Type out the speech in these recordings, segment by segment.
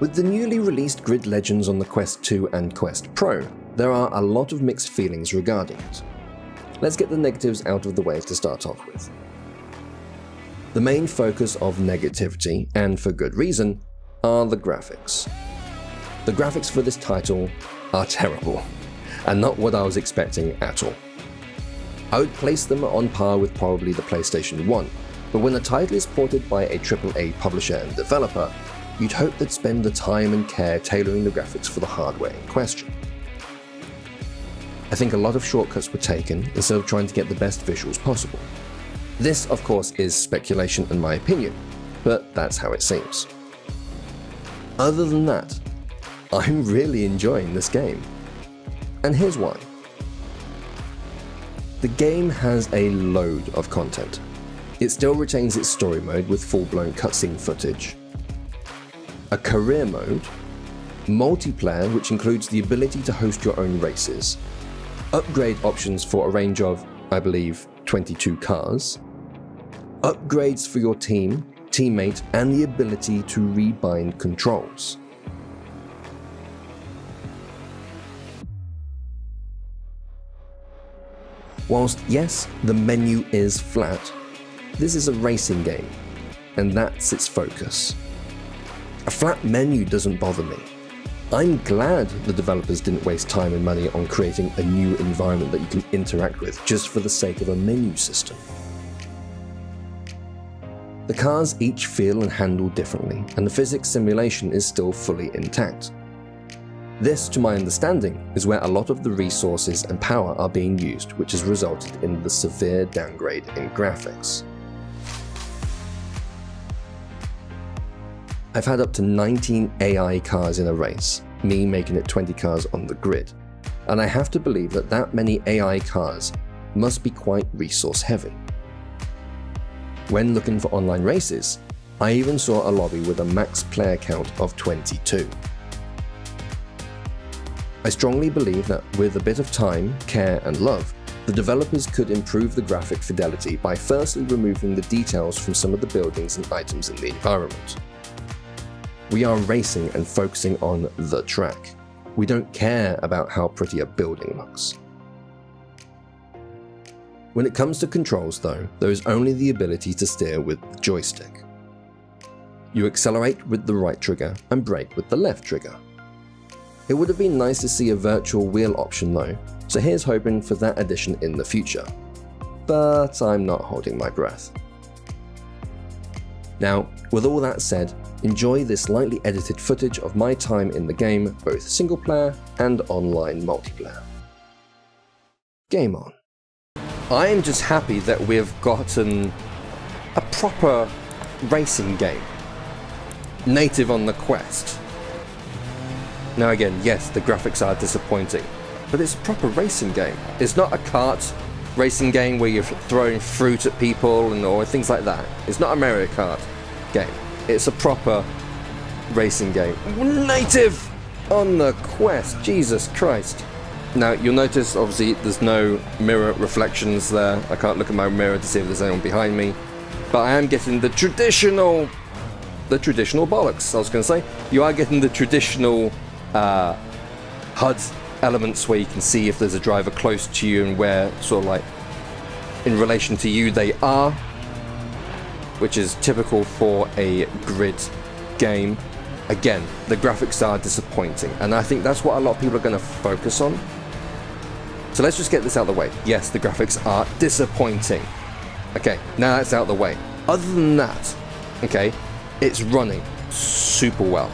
With the newly released GRID Legends on the Quest 2 and Quest Pro, there are a lot of mixed feelings regarding it. Let's get the negatives out of the way to start off with. The main focus of negativity, and for good reason, are the graphics. The graphics for this title are terrible, and not what I was expecting at all. I would place them on par with probably the PlayStation 1, but when a title is ported by a AAA publisher and developer, you'd hope they'd spend the time and care tailoring the graphics for the hardware in question. I think a lot of shortcuts were taken instead of trying to get the best visuals possible. This, of course, is speculation in my opinion, but that's how it seems. Other than that, I'm really enjoying this game. And here's why. The game has a load of content. It still retains its story mode with full-blown cutscene footage, a career mode, multiplayer which includes the ability to host your own races, upgrade options for a range of, I believe, 22 cars, upgrades for your team, teammate, and the ability to rebind controls. Whilst, yes, the menu is flat, this is a racing game, and that's its focus. A flat menu doesn't bother me. I'm glad the developers didn't waste time and money on creating a new environment that you can interact with just for the sake of a menu system. The cars each feel and handle differently, and the physics simulation is still fully intact. This, to my understanding, is where a lot of the resources and power are being used, which has resulted in the severe downgrade in graphics. I've had up to 19 AI cars in a race, me making it 20 cars on the grid, and I have to believe that that many AI cars must be quite resource heavy. When looking for online races, I even saw a lobby with a max player count of 22. I strongly believe that with a bit of time, care and love, the developers could improve the graphic fidelity by firstly removing the details from some of the buildings and items in the environment. We are racing and focusing on the track. We don't care about how pretty a building looks. When it comes to controls though, there is only the ability to steer with the joystick. You accelerate with the right trigger and brake with the left trigger. It would have been nice to see a virtual wheel option though, so here's hoping for that addition in the future. But I'm not holding my breath. Now, with all that said, enjoy this slightly edited footage of my time in the game, both single player and online multiplayer. Game on. I am just happy that we've gotten a proper racing game, native on the Quest. Now again, yes, the graphics are disappointing, but it's a proper racing game. It's not a kart racing game where you're throwing fruit at people and or things like that. It's not a Mario Kart game. It's a proper racing game. Native on the Quest, Jesus Christ. Now you'll notice obviously there's no mirror reflections there. I can't look at my mirror to see if there's anyone behind me. But I am getting the traditional bollocks, I was gonna say. You are getting the traditional HUD elements where you can see if there's a driver close to you and where sort of like in relation to you they are, which is typical for a grid game. Again, the graphics are disappointing, and I think that's what a lot of people are going to focus on. So let's just get this out of the way. Yes, the graphics are disappointing. Okay, now that's out of the way. Other than that, okay, it's running super well.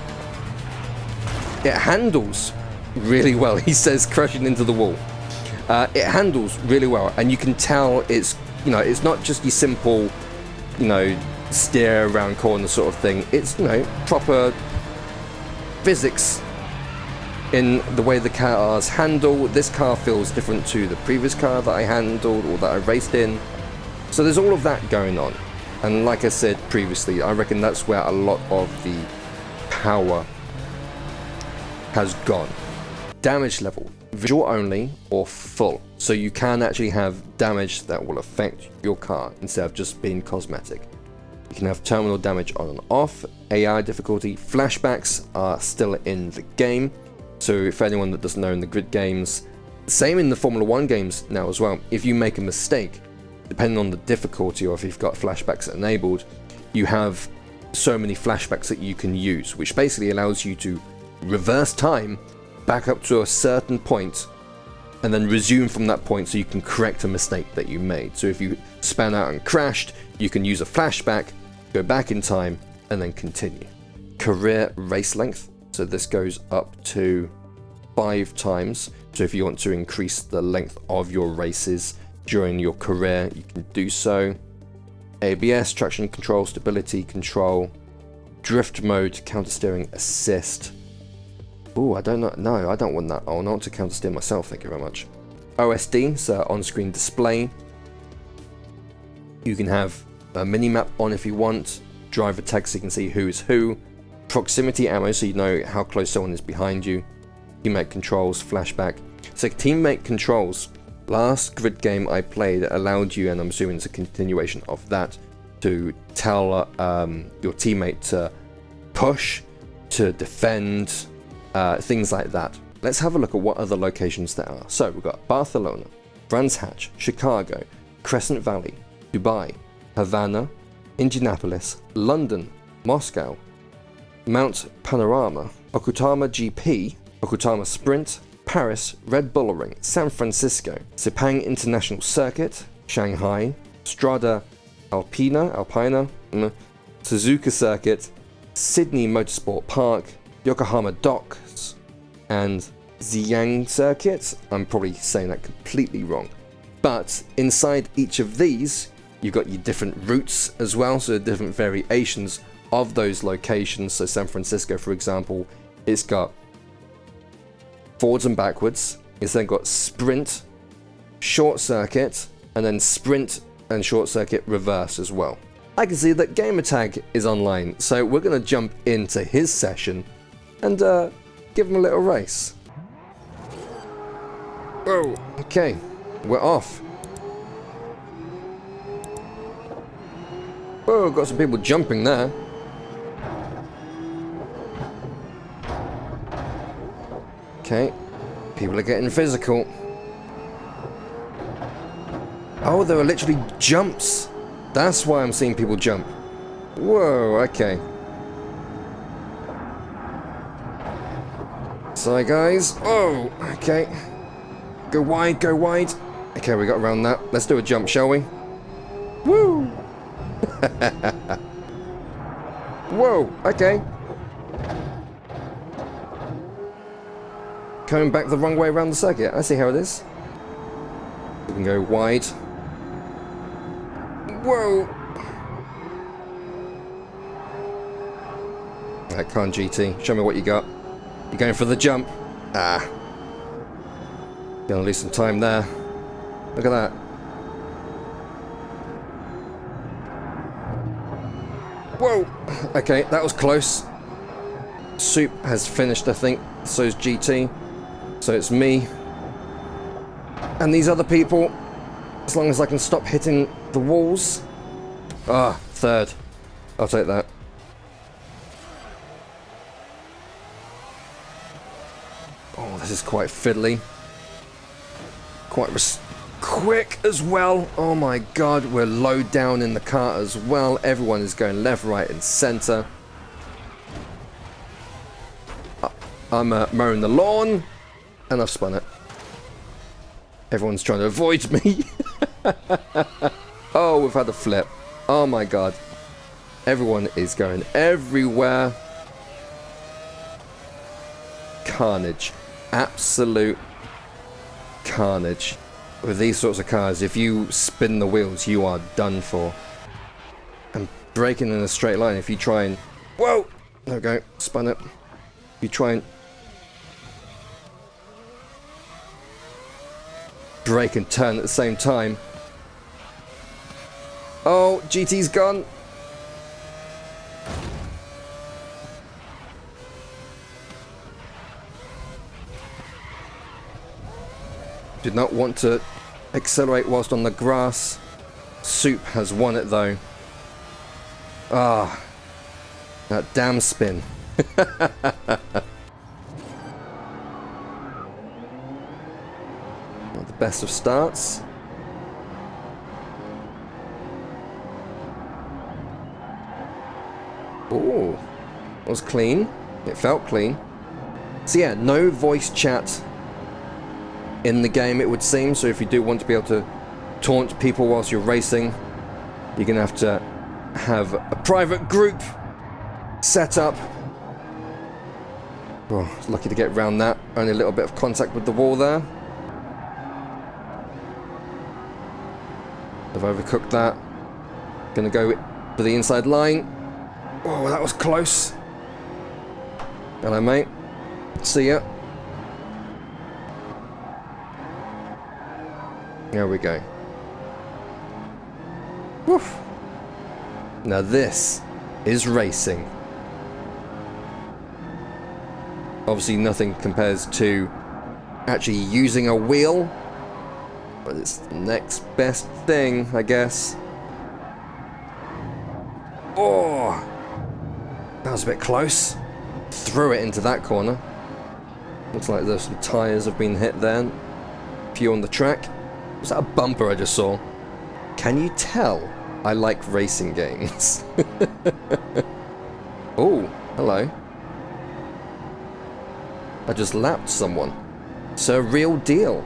It handles really well, he says, crashing into the wall. It handles really well, and you can tell it's, you know, it's not just your simple, you know, steer around corner sort of thing. It's, you know, proper physics in the way the cars handle. This car feels different to the previous car that I handled or that I raced in. So there's all of that going on. And like I said previously, I reckon that's where a lot of the power has gone. Damage level, visual only or full. So you can actually have damage that will affect your car instead of just being cosmetic. You can have terminal damage on and off, AI difficulty, flashbacks are still in the game. So for anyone that doesn't know, in the GRID games, same in the Formula One games now as well, if you make a mistake, depending on the difficulty or if you've got flashbacks enabled, you have so many flashbacks that you can use, which basically allows you to reverse time back up to a certain point and then resume from that point, so you can correct a mistake that you made. So if you span out and crashed, you can use a flashback, go back in time and then continue. Career race length, so this goes up to 5 times. So if you want to increase the length of your races during your career, you can do so. ABS, traction control, stability control, drift mode, counter steering assist. Oh, I don't know. No, I don't want that. I want to counter steer myself. Thank you very much. OSD, so on-screen display. You can have a mini map on if you want. Driver tag, so you can see who is who. Proximity ammo, so you know how close someone is behind you. Teammate controls, flashback. So teammate controls. Last GRID game I played allowed you, and I'm assuming it's a continuation of that, to tell your teammate to push, to defend, things like that. Let's have a look at what other locations there are. So we've got Barcelona, Brands Hatch, Chicago, Crescent Valley, Dubai, Havana, Indianapolis, London, Moscow, Mount Panorama, Okutama GP, Okutama Sprint, Paris, Red Bull Ring, San Francisco, Sepang International Circuit, Shanghai, Strada Alpina, Suzuka Circuit, Sydney Motorsport Park, Yokohama Dock, and the Yang circuit. I'm probably saying that completely wrong. But inside each of these, you've got your different routes as well, so different variations of those locations. So San Francisco, for example, it's got forwards and backwards. It's then got sprint, short circuit, and then sprint and short circuit reverse as well. I can see that Gamertag is online, so we're going to jump into his session and give him a little race. Whoa, okay, we're off. Whoa, got some people jumping there. Okay, people are getting physical. Oh, there are literally jumps. That's why I'm seeing people jump. Whoa, okay. Sorry, guys. Oh, okay. Go wide, go wide. Okay, we got around that. Let's do a jump, shall we? Woo! Whoa, okay. Coming back the wrong way around the circuit. I see how it is. We can go wide. Whoa! Right, come on, GT. Show me what you got. You're going for the jump. Ah. Gonna lose some time there. Look at that. Whoa! Okay, that was close. Soup has finished, I think. So is GT. So it's me and these other people, as long as I can stop hitting the walls. Ah, third. I'll take that. Oh, this is quite fiddly. Quite quick as well. Oh my god, we're low down in the car as well. Everyone is going left, right and centre. I'm mowing the lawn, and I've spun it. Everyone's trying to avoid me. Oh, we've had a flip. Oh my god. Everyone is going everywhere. Carnage. Absolute carnage. With these sorts of cars, if you spin the wheels, you are done for. And braking in a straight line, if you try and... Whoa! There we go. Spun it. You try and... brake and turn at the same time. Oh, GT's gone. Did not want to accelerate whilst on the grass. Soup has won it though. Ah, that damn spin. Not the best of starts. Ooh, that was clean. It felt clean. So yeah, no voice chat in the game, it would seem. So if you do want to be able to taunt people whilst you're racing, you're gonna have to have a private group set up. Oh, lucky to get around that. Only a little bit of contact with the wall there. I've overcooked that. Gonna go for the inside line. Oh, that was close. Hello, mate. See ya. There we go. Woof. Now this is racing. Obviously nothing compares to actually using a wheel, but it's the next best thing, I guess. Oh, that was a bit close. Threw it into that corner. Looks like there's some tires have been hit there. A few on the track. Was that a bumper I just saw? Can you tell I like racing games? Oh, hello. I just lapped someone. So real deal.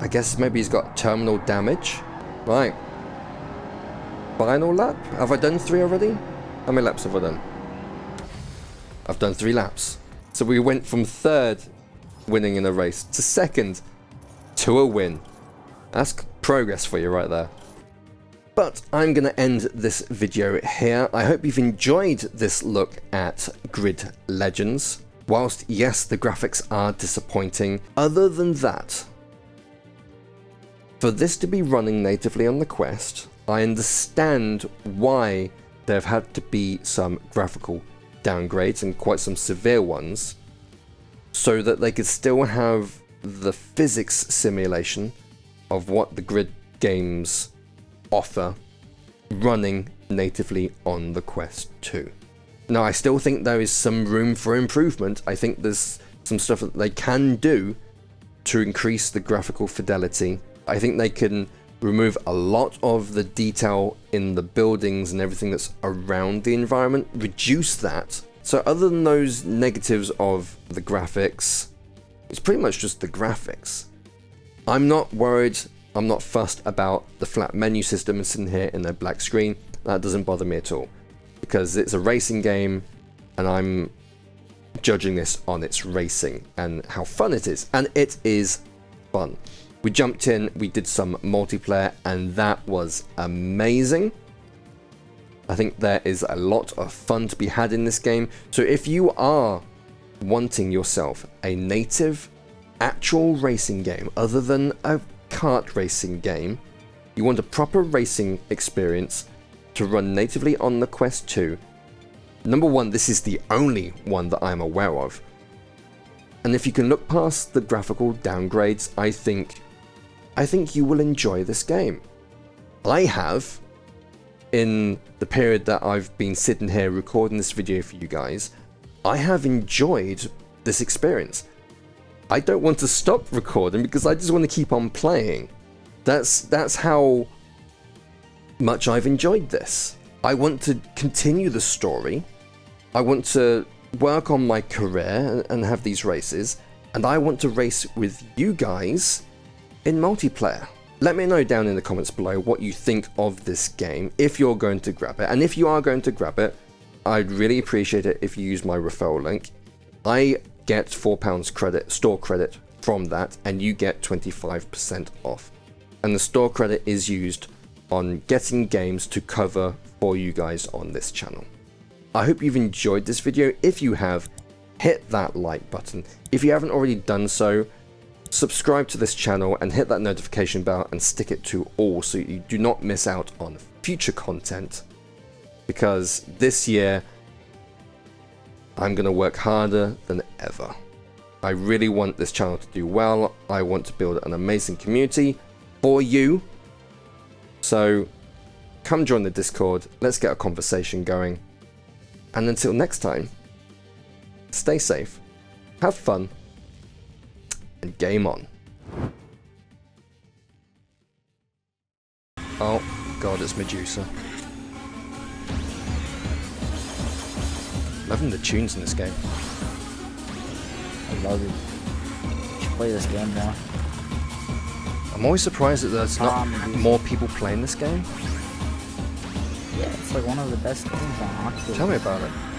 I guess maybe he's got terminal damage. Right. Final lap? Have I done 3 already? How many laps have I done? I've done 3 laps. So we went from 3rd winning in a race to 2nd to a win. That's progress for you right there. But I'm going to end this video here. I hope you've enjoyed this look at GRID Legends. Whilst, yes, the graphics are disappointing, other than that, for this to be running natively on the Quest, I understand why there have had to be some graphical downgrades, and quite some severe ones, so that they could still have the physics simulation of what the GRID games offer running natively on the Quest 2. Now, I still think there is some room for improvement. I think there's some stuff that they can do to increase the graphical fidelity. I think they can remove a lot of the detail in the buildings and everything that's around the environment, reduce that. So other than those negatives of the graphics, it's pretty much just the graphics. I'm not worried, I'm not fussed about the flat menu system and sitting here in a black screen. That doesn't bother me at all, because it's a racing game and I'm judging this on its racing and how fun it is. And it is fun. We jumped in, we did some multiplayer, and that was amazing. I think there is a lot of fun to be had in this game. So if you are wanting yourself a native, actual racing game, other than a kart racing game, you want a proper racing experience to run natively on the Quest 2. Number one, this is the only one that I'm aware of. And if you can look past the graphical downgrades, I think you will enjoy this game. I have, in the period that I've been sitting here recording this video for you guys, I have enjoyed this experience. I don't want to stop recording because I just want to keep on playing. That's how much I've enjoyed this. I want to continue the story. I want to work on my career and have these races, and I want to race with you guys in multiplayer. Let me know down in the comments below what you think of this game, if you're going to grab it. And if you are going to grab it, I'd really appreciate it if you use my referral link. I get £4 credit, store credit from that, and you get 25% off. And the store credit is used on getting games to cover for you guys on this channel. I hope you've enjoyed this video. If you have, hit that like button. If you haven't already done so, subscribe to this channel and hit that notification bell and stick it to all so you do not miss out on future content, because this year I'm going to work harder than ever. I really want this channel to do well. I want to build an amazing community for you. So come join the Discord, let's get a conversation going. And until next time, stay safe, have fun, and game on. Oh god, it's Medusa. Loving the tunes in this game. I love it. I should play this game now. I'm always surprised that there's not more people playing this game. Yeah, it's like one of the best things on Octave. Tell me about it.